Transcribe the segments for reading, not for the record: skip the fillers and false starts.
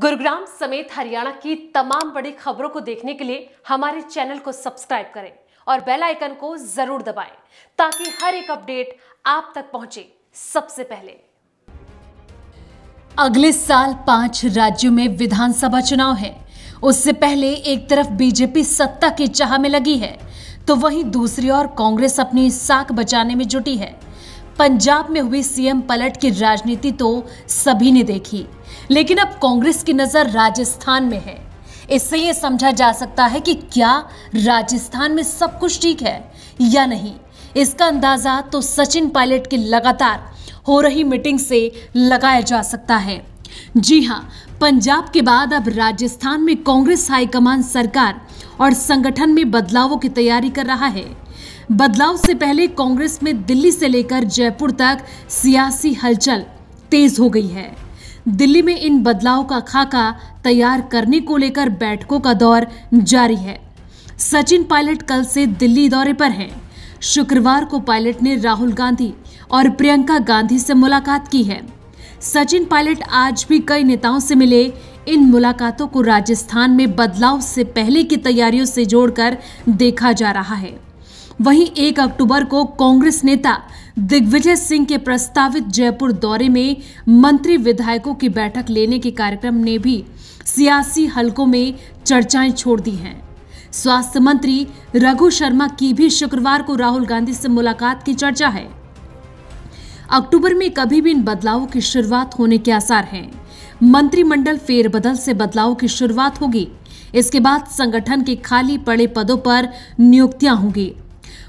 गुरुग्राम समेत हरियाणा की तमाम बड़ी खबरों को देखने के लिए हमारे चैनल को सब्सक्राइब करें और बेल आइकन को जरूर दबाएं ताकि हर एक अपडेट आप तक पहुंचे सबसे पहले। अगले साल 5 राज्यों में विधानसभा चुनाव है। उससे पहले एक तरफ बीजेपी सत्ता की चाह में लगी है तो वहीं दूसरी ओर कांग्रेस अपनी साख बचाने में जुटी है। पंजाब में हुई सीएम पलट की राजनीति तो सभी ने देखी, लेकिन अब कांग्रेस की नजर राजस्थान में है। इससे ये समझा जा सकता है कि क्या राजस्थान में सब कुछ ठीक है या नहीं। इसका अंदाजा तो सचिन पायलट की लगातार हो रही मीटिंग से लगाया जा सकता है। जी हाँ, पंजाब के बाद अब राजस्थान में कांग्रेस हाईकमान सरकार और संगठन में बदलावों की तैयारी कर रहा है। बदलाव से पहले कांग्रेस में दिल्ली से लेकर जयपुर तक सियासी हलचल तेज हो गई है। दिल्ली में इन बदलाव का खाका तैयार करने को लेकर बैठकों का दौर जारी है। सचिन पायलट कल से दिल्ली दौरे पर हैं। शुक्रवार को पायलट ने राहुल गांधी और प्रियंका गांधी से मुलाकात की है। सचिन पायलट आज भी कई नेताओं से मिले। इन मुलाकातों को राजस्थान में बदलाव से पहले की तैयारियों से जोड़कर देखा जा रहा है। वहीं 1 अक्टूबर को कांग्रेस नेता दिग्विजय सिंह के प्रस्तावित जयपुर दौरे में मंत्री विधायकों की बैठक लेने के कार्यक्रम ने भी सियासी हलकों में चर्चाएं छोड़ दी हैं। स्वास्थ्य मंत्री रघु शर्मा की भी शुक्रवार को राहुल गांधी से मुलाकात की चर्चा है। अक्टूबर में कभी भी इन बदलावों की शुरुआत होने के आसार हैं। मंत्रिमंडल फेरबदल से बदलाव की शुरुआत होगी। इसके बाद संगठन के खाली पड़े पदों पर नियुक्तियां होंगी।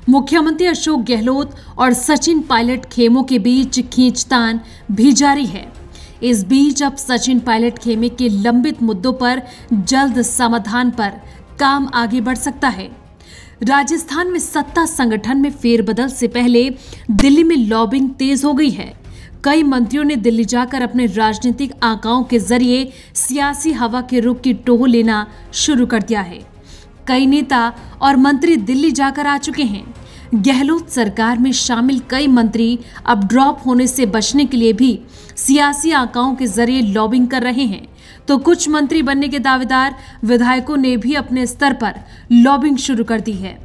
मुख्यमंत्री अशोक गहलोत और सचिन पायलट खेमों के बीच खींचतान भी जारी है। इस बीच अब सचिन पायलट खेमे के लंबित मुद्दों पर जल्द समाधान पर काम आगे बढ़ सकता है। राजस्थान में सत्ता संगठन में फेरबदल से पहले दिल्ली में लॉबिंग तेज हो गई है। कई मंत्रियों ने दिल्ली जाकर अपने राजनीतिक आकाओं के जरिए सियासी हवा के रुख की टोह लेना शुरू कर दिया है। कई नेता और मंत्री दिल्ली जाकर आ चुके हैं। गहलोत सरकार में शामिल कई मंत्री अब ड्रॉप होने से बचने के लिए भी सियासी आकाओं के जरिए लॉबिंग कर रहे हैं, तो कुछ मंत्री बनने के दावेदार विधायकों ने भी अपने स्तर पर लॉबिंग शुरू कर दी है।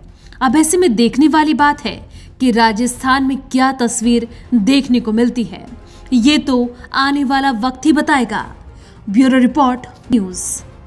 अब ऐसे में देखने वाली बात है कि राजस्थान में क्या तस्वीर देखने को मिलती है, ये तो आने वाला वक्त ही बताएगा। Bureau report news.